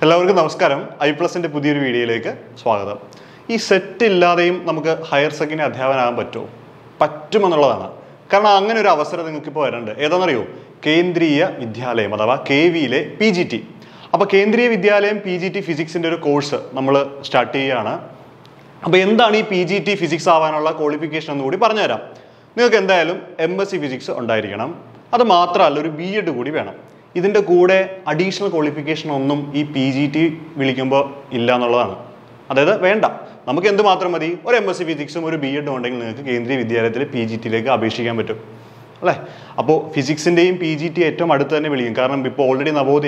Hello, Namaskaram. I plus in the Pudir video. Swagada. This set till Ladim Namaka higher second at Havana Bato. Patumanalana. Kanangan Ravasar than Kipoeranda. Edanario Kendriya Vidyale, Madava, KV, PGT. Up a Kendriya Vidyale, PGT physics in the course Namala Statiana. Abendani PGT physics Avanola qualification on the Parnera. Nilkandalum, embassy physics on Diagonam. At the Matra, Luribi to Goodivana. This is the additional qualification of this PGT. That is the end. We have a MSc Physics and a B.Ed. So, physics and PGT are already available.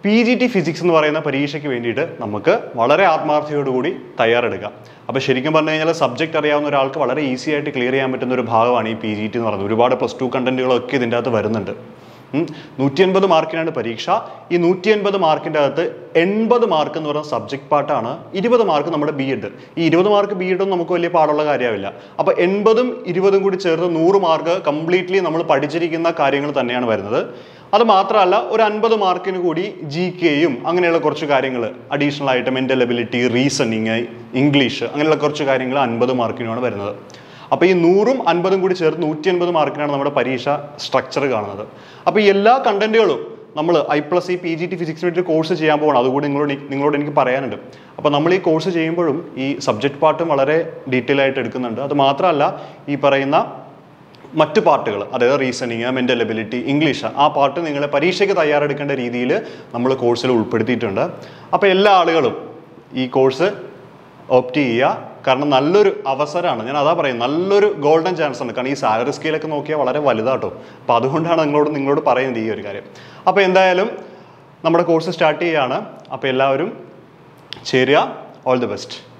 PGT physics and Varana Parisha Vendita, Namaka, Valare Atmar Theodori, Tayaradaga. Abba Sherikamana subject Ariana Alka, Valare easy at clear amateur Bhavani, PGT, and Rubada plus two content kid in the Varananda. Nutian by the market and Parisha, in Nutian by the market at the end by the market or a subject partana, it was the market number beard. It was the market beard on Namakoli Padala Ariavilla. Up end by them, it was a good chair, the Nur marker completely number particularly in the Karingal Tanya and Varana. That's why another mark is GK, additional item, mental ability, reasoning, English, another mark is another. Now, this 100 and 150 mark is our Parisha structure. Now, all content I plus PGT physics course is a course this subject part is detailed. That's മറ്റു പാർട്ടുകൾ അതായത് reasoning mental ability English ആ part നിങ്ങൾ പരീക്ഷയ്ക്ക് തയ്യാറെടുക്കേണ്ട രീതിയിൽ നമ്മൾ കോഴ്സിൽ ഉൾപ്പെടുത്തിയിട്ടുണ്ട് അപ്പോൾ എല്ലാ ആളുകളും ഈ കോഴ്സ് ഓപ്റ്റ് ചെയ്യുക കാരണം നല്ലൊരു അവസരമാണ് ഞാൻ അതാ പറയുന്നത് നല്ലൊരു ഗോൾഡൻ ചാൻസ് ആണ് കാരണം ഈ സാലറി സ്കെയിൽ ഒക്കെ നോക്കിയാൽ വളരെ വലുതാട്ടോ അപ്പോൾ അതുകൊണ്ടാണ് നിങ്ങളോട് പറയുന്നത് ഈ ഒരു കാര്യം അപ്പോൾ എന്തായാലും നമ്മുടെ കോഴ്സ് സ്റ്റാർട്ട് ചെയ്യാണ് അപ്പോൾ എല്ലാവരും ചേരുക ഓൾ ദി ബെസ്റ്റ്